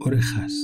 orejas.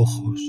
Ojos.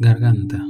garganta.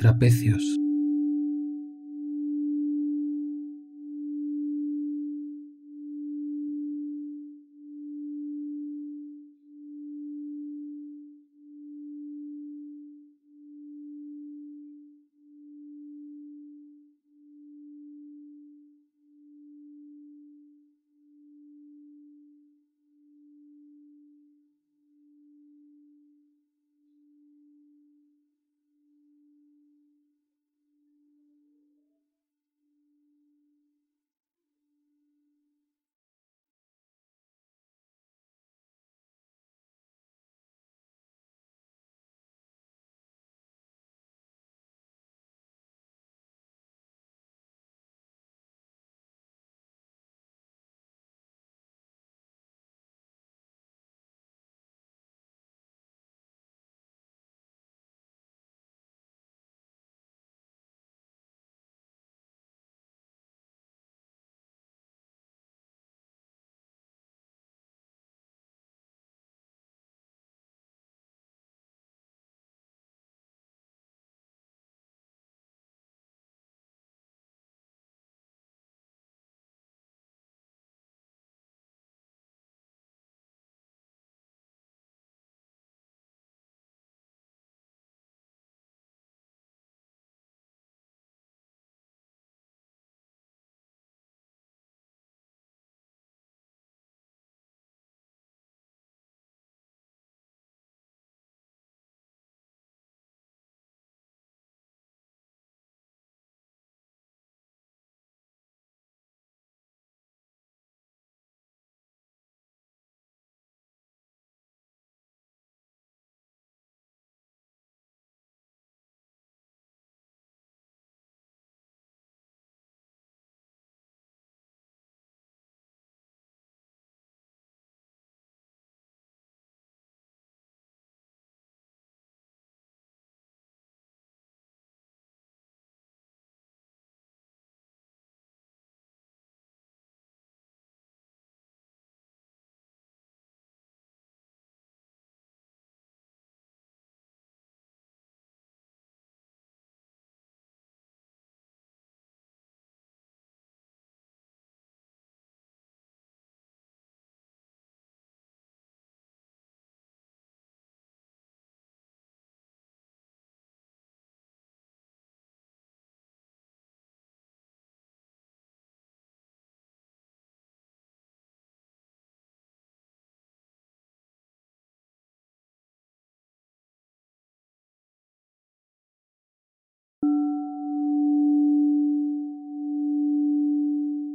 Trapecios.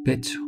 pecho.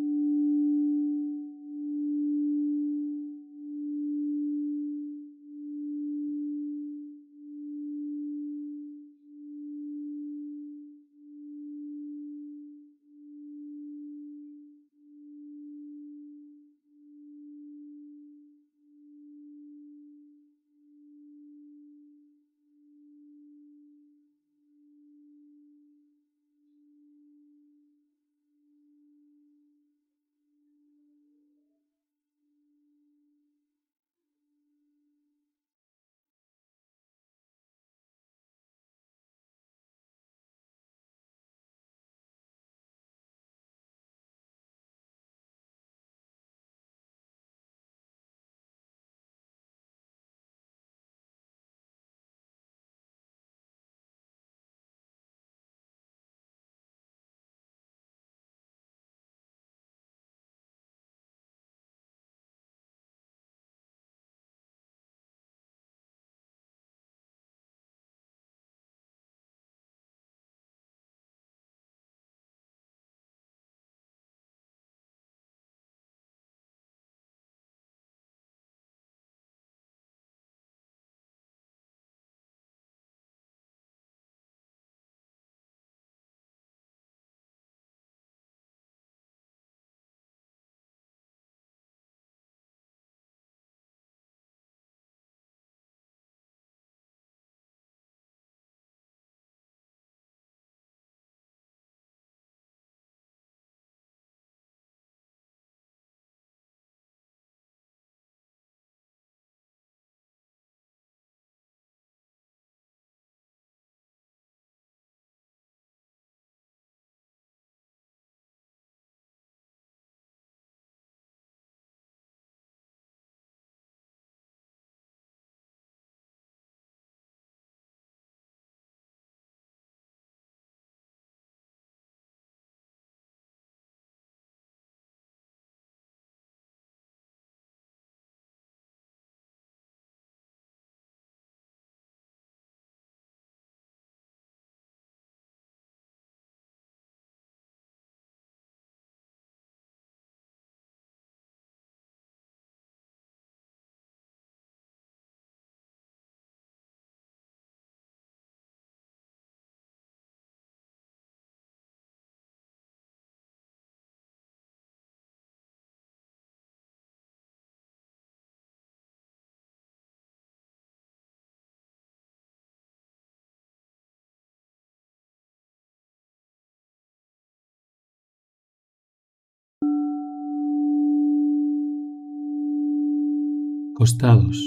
Costados.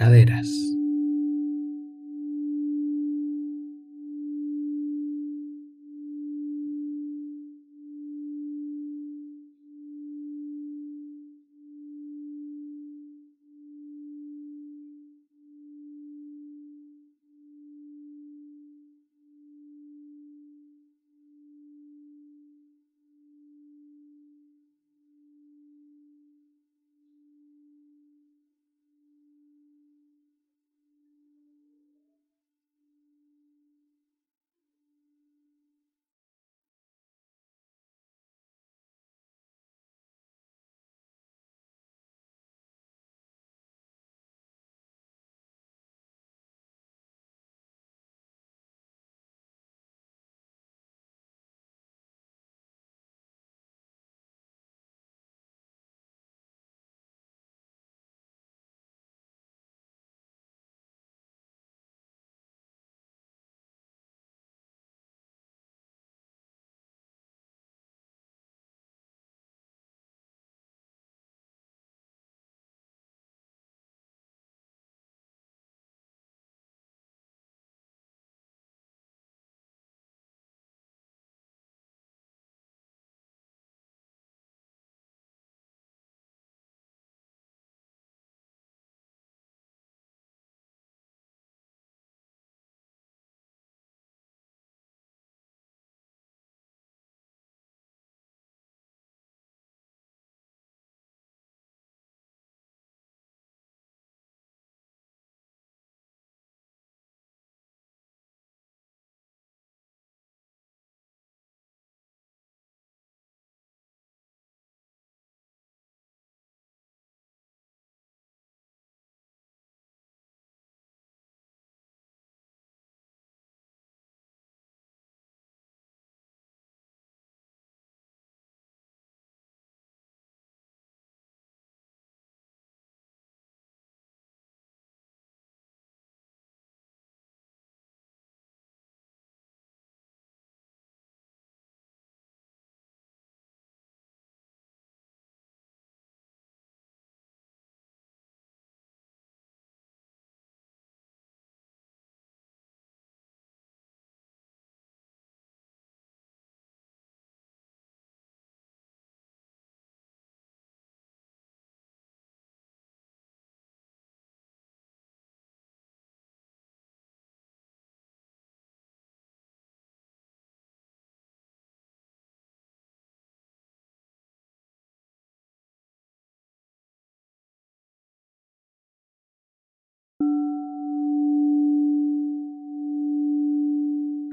caderas.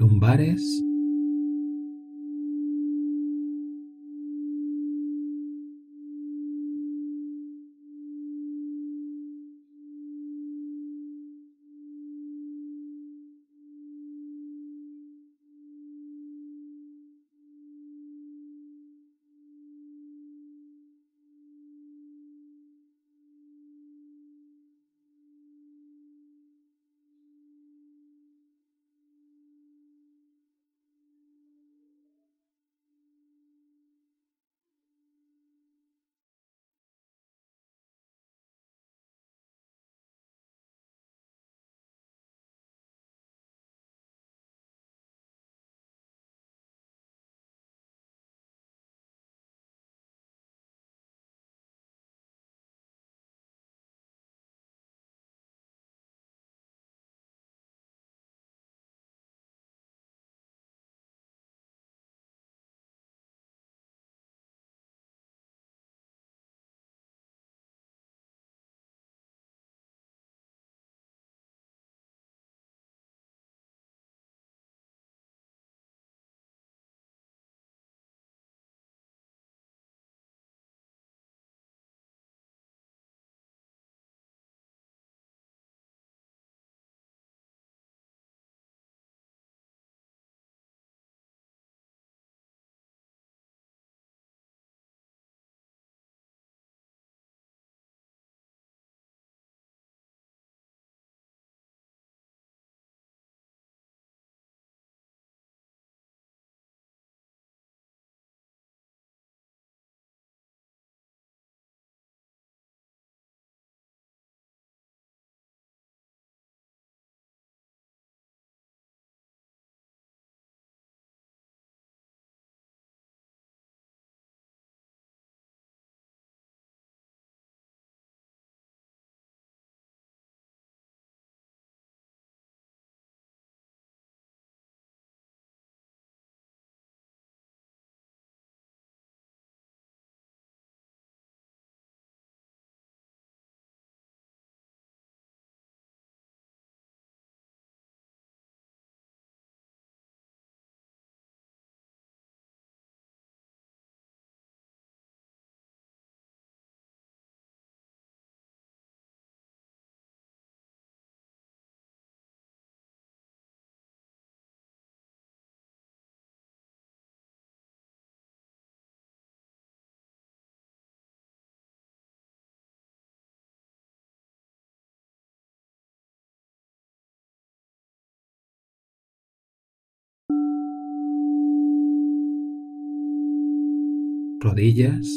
Lumbares, rodillas,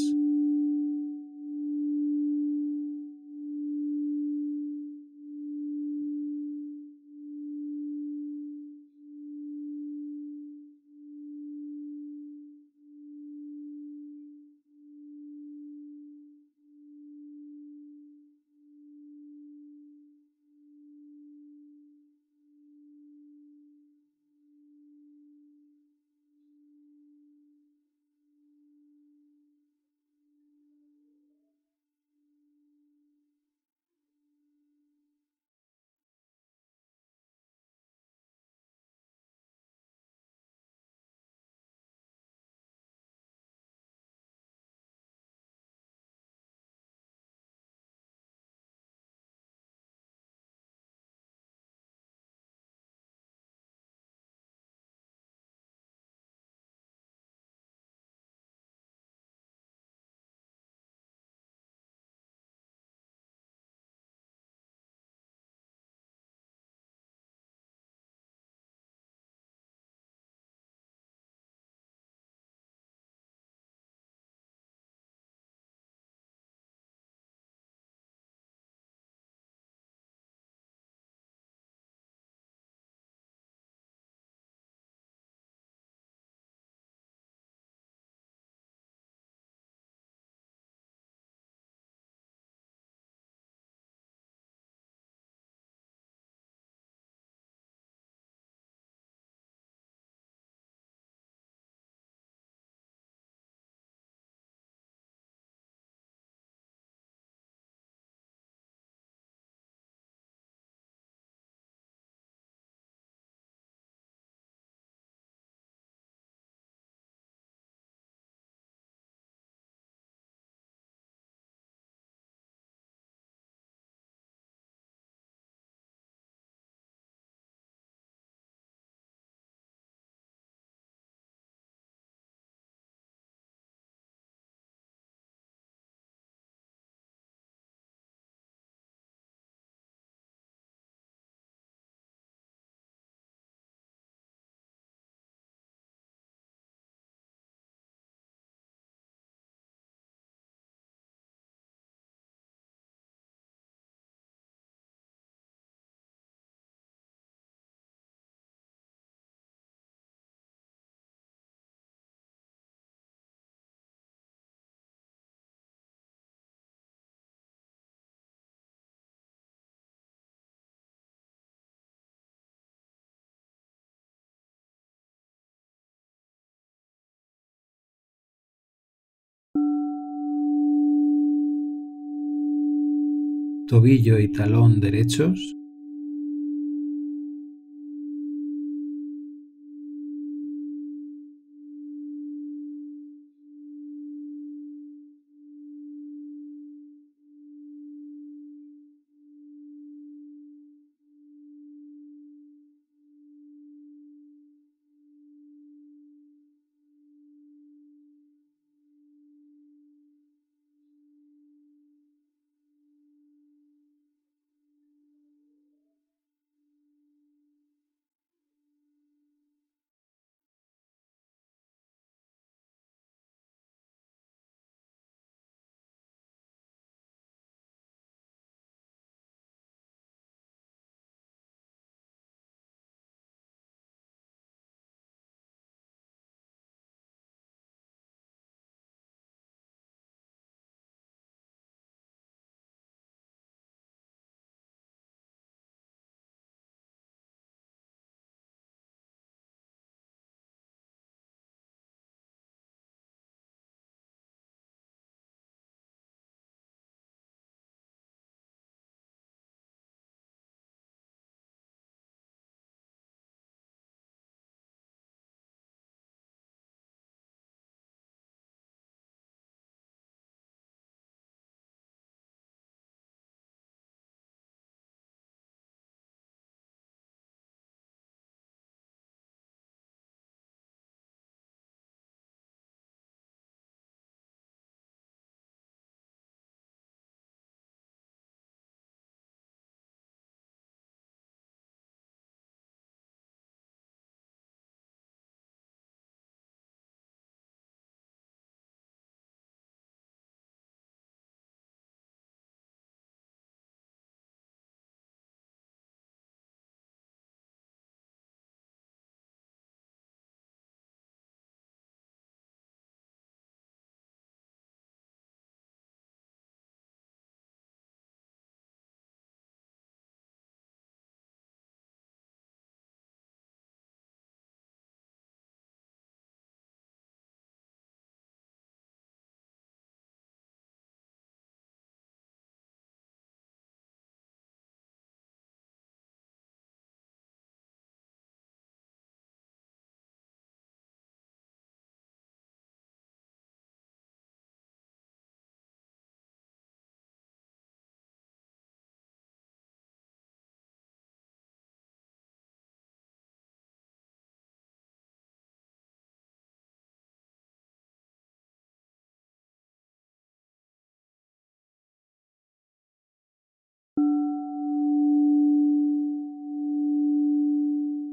tobillo y talón derechos,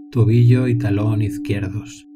tobillo y talón izquierdos.